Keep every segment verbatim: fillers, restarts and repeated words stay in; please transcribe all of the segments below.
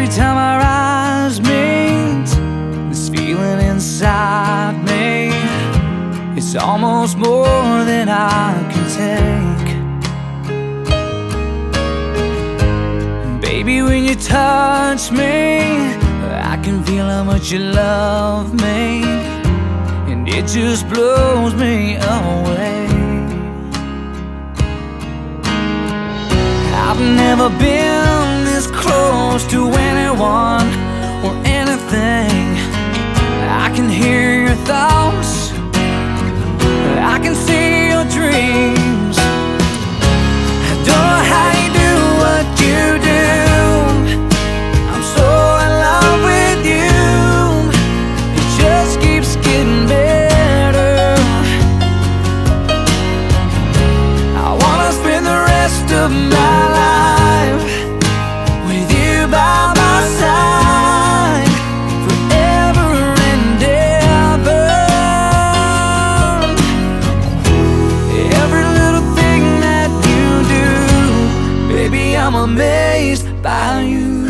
Every time our eyes meet, this feeling inside me, it's almost more than I can take. Baby, when you touch me, I can feel how much you love me, and it just blows me away. I've never been this close to anyone or anything. I can hear your thoughts, I can see your dreams. I don't know how you do what you do. I'm so in love with you. It just keeps getting better. I wanna spend the rest of my by you.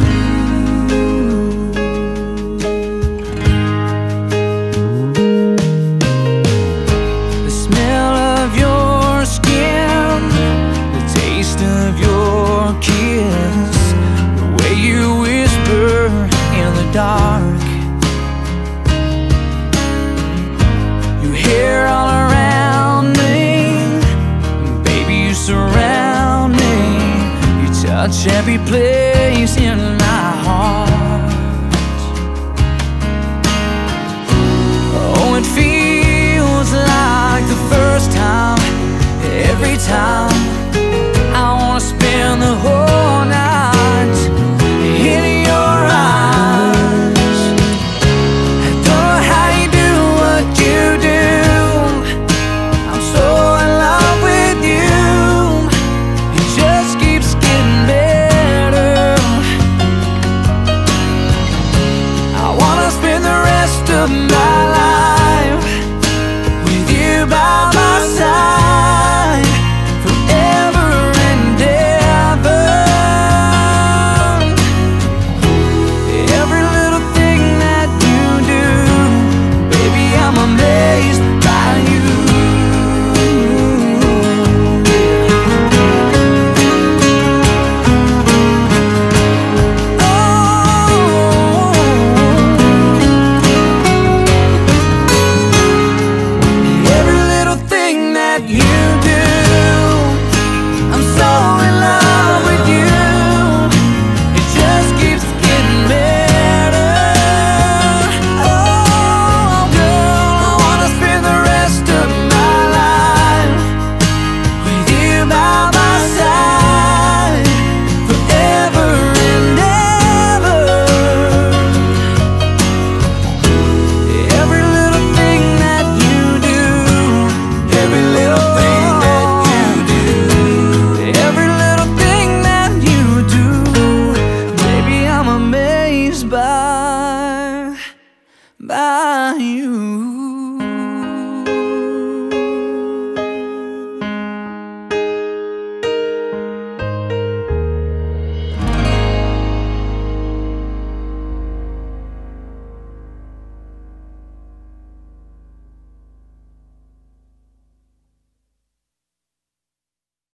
The smell of your skin, the taste of your kiss, the way you whisper in the dark. You hear all around me, baby, you surround me. You touch every place in